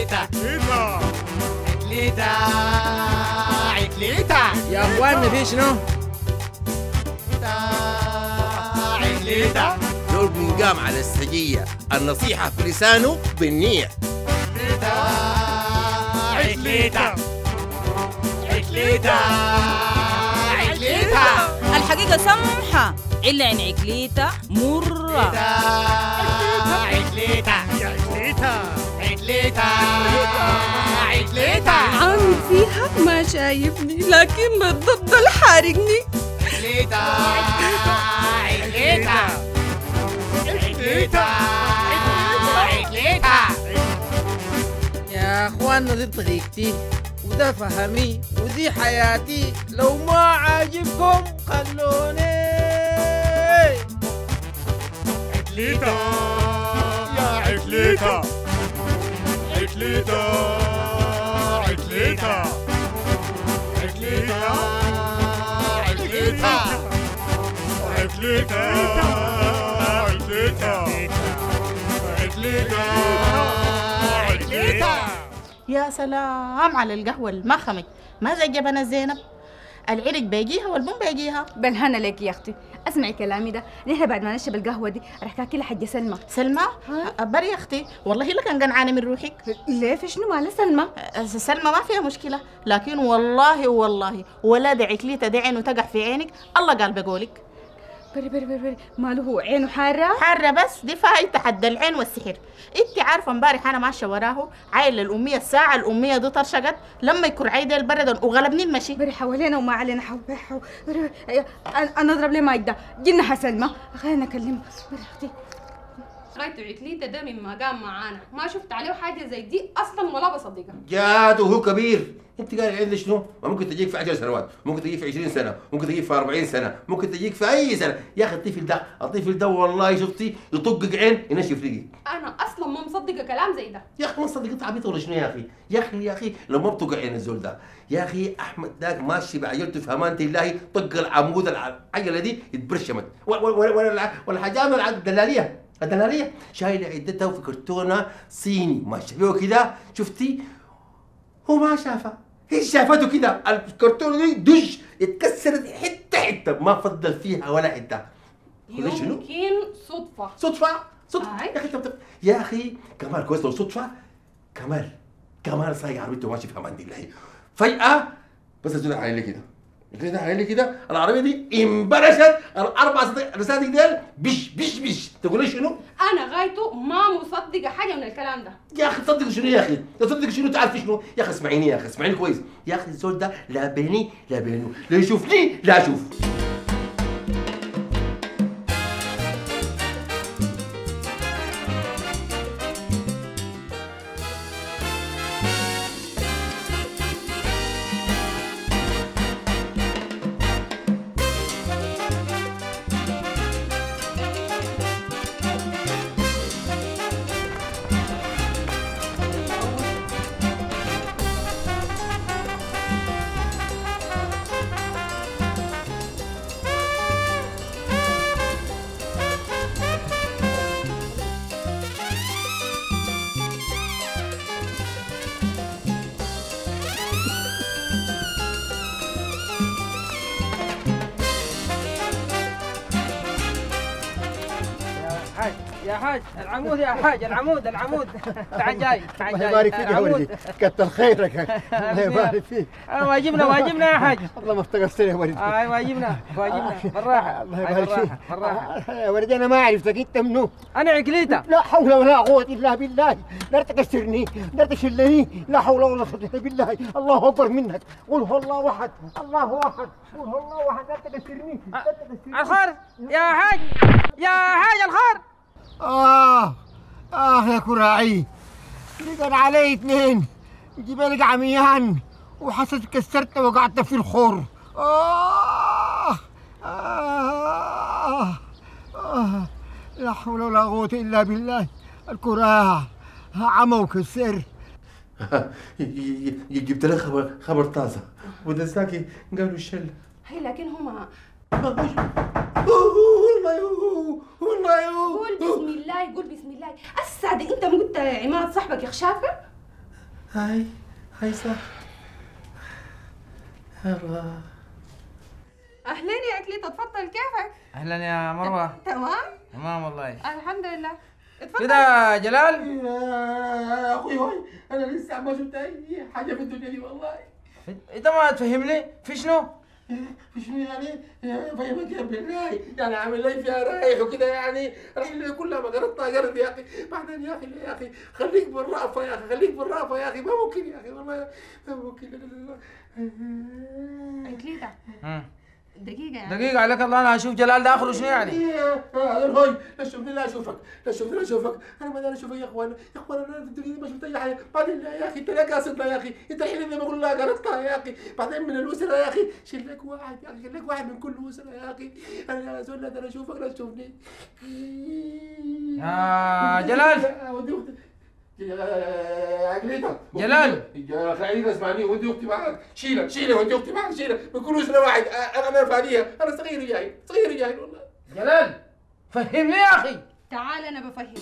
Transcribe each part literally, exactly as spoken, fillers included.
عكليتة عكليتة عكليتة يا اخوان مفيش شنو؟ عكليتة لو بنقام على السجية النصيحة في لسانه بالنية. عكليتة عكليتة عكليتة الحقيقة سمحة إلا إن عكليتة مرة. عكليتة عكليتة عكليتة عكليتة عم فيها ما شايفني لكن ما تفضل حارقني. عكليتة عكليتة عكليتة عكليتة يا اخوانا دي طريقتي وده فهمي ودي حياتي، لو ما عاجبكم خلوني. عكليتة يا عكليتة عكليتة عكليتة عكليتة عكليتة عكليتة عكليتة عكليتة يا سلام على القهوة المخمة، ما زي جبنة زينب. العرق بيجيها والبن بيجيها. بالهنا لك يا اختي، اسمعي كلامي ده، نحن بعد ما نشرب القهوه دي رح تاكلها حجه سلمى. سلمى؟ بري يا اختي، والله لا كان قنعانه من روحك. ليه في شنو مال سلمى؟ سلمى ما فيها مشكله، لكن والله والله ولا دعك لي تدعين وتقع في عينك، الله قال بقولك. بري بري بري, بري. ماله هو عينه حاره؟ حاره بس دي فايته حد العين والسحر. انت عارفه امبارح انا ماشيه وراه عايله الاميه، الساعه الاميه دي طرشقت لما يكون عايده البرد وغلبني المشي. بري حوالينا وما علينا حو حو انا اضرب ليه مايك ده، جينا حسلمى خلينا نكلمه. بري اختي غايته عكليتة ده مما قام معانا ما شفت عليه حاجه زي دي اصلا ولا بصدقها. جاد وهو كبير، انت قال عيد شنو؟ ما ممكن تجيك في عشر سنوات، ممكن تجيك في عشرين سنه، ممكن تجيك في أربعين سنه، ممكن تجيك في اي سنه. يا اخي الطفل ده الطفل ده والله شفتي يطقق عين ينشف ريقك. انا اصلا ما مصدقه كلام زي ده يا اخي. ما مصدقه انت عبيطه ولا شنو يا اخي؟ يا اخي يا اخي لما بطق عين الزول ده يا اخي احمد ده ماشي بعجلته في امانه الله، طق العمود العجله دي اتبرشمت ولا ولا ولا حاجه الدلاليه الدلاليه شايله عدتها في كرتونه صيني ما شبهه كده، شفتي؟ هو ما شافها، هي شافته كده. الكرتونه دي دج اتكسرت حته حته ما فضل فيها ولا حته. يمكن صدفه صدفه صدفه يا اخي. يا اخي كمال كويس لو صدفه. كمال كمال سايق عربيته ماشي في امان الله، فجاه بس الزول علي لي كده كده علي كده العربيه دي انبرشت الاربع رسادق ديل بش بش بش. تقول لي شنو؟ انا غايته ما مصدقه حاجه من الكلام ده يا اخي. تصدق شنو يا اخي؟ تصدق شنو؟ تعرف شنو يا اخي؟ اسمعيني يا اخي، اسمعيني كويس يا اخي. الزول ده لا بيني لا بينه، لا يشوفني لا اشوف. يا حاج العمود يا حاج العمود العمود تعال جاي تعال جاي. الله يبارك فيك يا ولدي، كتر خيرك. الله يبارك فيك. واجبنا واجبنا يا حاج. والله ما افتقدت يا ولدي. اي واجبنا واجبنا بالراحه. الله يبارك فيك بالراحه يا ولدي. انا ما عرفتك، انت منو؟ انا عكليتة. لا حول ولا قوه الا بالله، لا تكسرني لا تشلني، لا حول ولا قوه الا بالله. الله اكبر منك. قل هو الله احد الله احد قل هو الله احد. لا تكسرني لا تكسرني. الخير يا حاج يا حاج الخير. آه آه يا كراعي، لقد علي اثنين جبالك عميان وحسد كسرت وقعت في الخور. آه آه آه لا حول ولا قوة إلا بالله، الكراع عمى وكسر. جبت لك خبر خبر طازة ودزاكي قالوا الشلة هي، لكن هما قول بسم الله قول بسم الله. السعد انت ما قلت عماد صاحبك يخشافه؟ هاي هاي صح. هلا اهلين يا عكليتة، تفضل كيفك؟ اهلا يا مروة. تمام؟ تمام والله الحمد لله. اتفضل كده جلال. يا اخوي هوي انا لسه ما شفت اي حاجة في الدنيا دي والله. انت ما تفهمني في شنو؟ في شنو يعني؟ فاهمك يا بالله، يعني عامل لي فيها رايح وكده، يعني رحلة كلها ما قرطتها قرد يا اخي. بعدين يا اخي يا اخي خليك بالرأفة يا اخي، خليك بالرأفة يا اخي، ما ممكن يا اخي والله ما ممكن. عكليتة دقيقة يعني. دقيقة عليك الله، أنا أشوف جلال ده آخره شنو يعني؟ هوي لا تشوفني لا أشوفك، لا تشوفني لا أشوفك، أنا ما داري أشوفك يا إخوانا، يا إخوانا أنا في الدنيا دي ما شفت أي حاجة، بعدين يا أخي أنت لا قاصدنا يا أخي، أنت الحين لما أقول لها قرضتها يا أخي، بعدين من الأسرة يا أخي، شيل لك واحد يا أخي، شيل لك واحد من كل أسرة يا أخي، أنا يا زول لا داري أشوفك لا تشوفني. يا جلال عكليتة جلال يا خليك اسمعني، ودي اختي معاك شيلها شيلها، ودي اختي معاك شيلها، بكل اسره واحد انا فاديها، انا صغير وجاي صغير وجاي والله. جلال فهمني يا اخي. تعال انا بفهمك.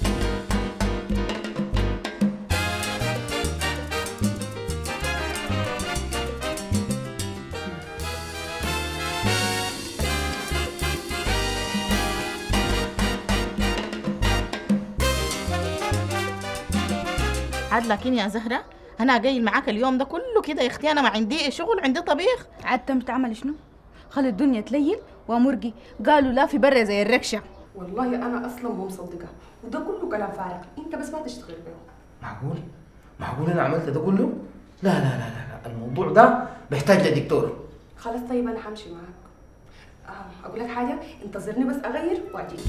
عاد لكن يا زهرة أنا جاي معاك اليوم ده كله كده يا أختي، أنا ما عندي شغل، عندي طبيخ. عاد تم تعمل شنو؟ خلي الدنيا تليل وأمرقي، قالوا لا في برة زي الركشة. والله أنا أصلا مو مصدقة، وده كله كلام فارغ، أنت بس ما تشتغل به. معقول؟ معقول أنا عملت ده كله؟ لا لا لا لا، الموضوع ده بيحتاج لدكتور. خلاص طيب أنا همشي معاك. آه أقول لك حاجة، انتظرني بس أغير وأجيك.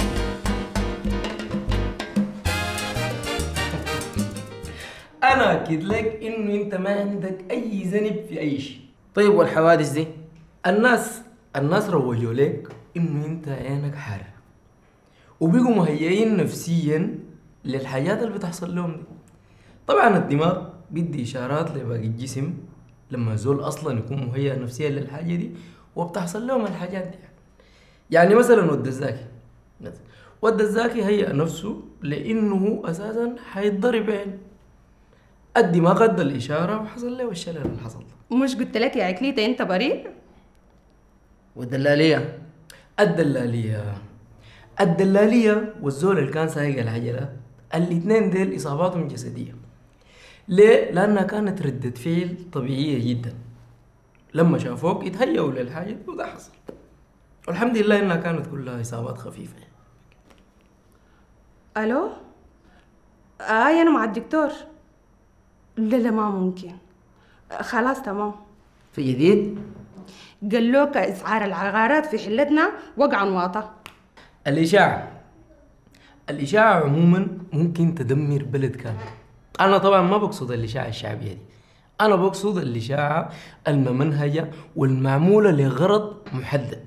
أنا أكد لك إنه أنت ما عندك أي ذنب في أي شيء. طيب والحوادث دي؟ الناس الناس روجوا لك إنه أنت عينك حارة، وبيقوا مهيئين نفسياً للحاجات اللي بتحصل لهم دي. طبعاً الدماغ بيدي إشارات لباقي الجسم لما الزول أصلاً يكون مهيئ نفسياً للحاجة دي، وبتحصل لهم الحاجات دي. يعني مثلاً ود الزاكي، ود الزاكي هيئ نفسه لأنه أساساً حيتضرب، يعني الدماغ ادى الاشاره وحصل له الشلل اللي حصل له. مش قلت لك يا عكليتة انت بريء؟ والدلاليه الدلاليه الدلاليه والزول اللي كان سايق العجله، الاثنين ديل اصاباتهم جسديه. ليه؟ لانها كانت رده فعل طبيعيه جدا، لما شافوك يتهيئوا للحاجه وده حصل، والحمد لله انها كانت كلها اصابات خفيفه. الو اي انا مع الدكتور. لا لا ما ممكن، خلاص تمام. في جديد؟ قال لك اسعار العقارات في حلتنا وقعا واطا. الاشاعه الاشاعه عموما ممكن تدمر بلد كامل. انا طبعا ما بقصد الاشاعه الشعبيه دي، انا بقصد الاشاعه الممنهجه والمعموله لغرض محدد.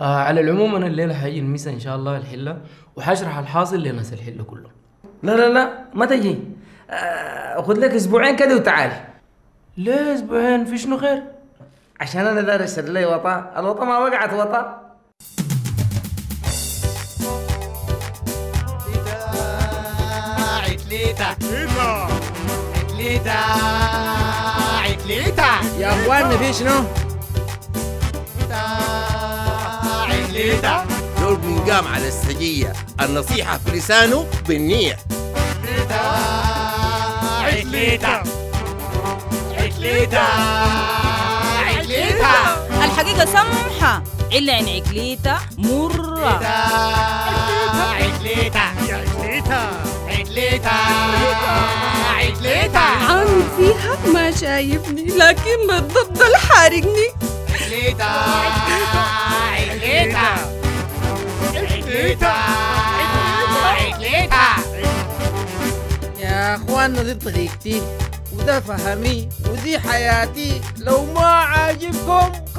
آه على العموم انا الليله حاجي المسا ان شاء الله الحله، وحشرح الحاصل لناس الحله كله. لا لا لا ما تجي، خد لك اسبوعين كده وتعالي. ليه اسبوعين؟ في شنو خير؟ عشان انا داري اشتري لي وطا، الوطا ما وقعت وطا. عكليتة عكليتة عكليتة يا اخواننا في شنو؟ عكليتة دول بنقام على السجية، النصيحة في لسانه بالنية. عكليتة عكليتة عكليتة الحقيقة سمحة، إلا إن عكليتة مرة. عكليتة عكليتة عكليتة عكليتة عم فيها ما شايفني، لكن بالضبط حارقني. عكليتة عكليتة عكليتة عكليتة يا اخوانا دي طريقتي وده فهمي ودي حياتي، لو ما عاجبكم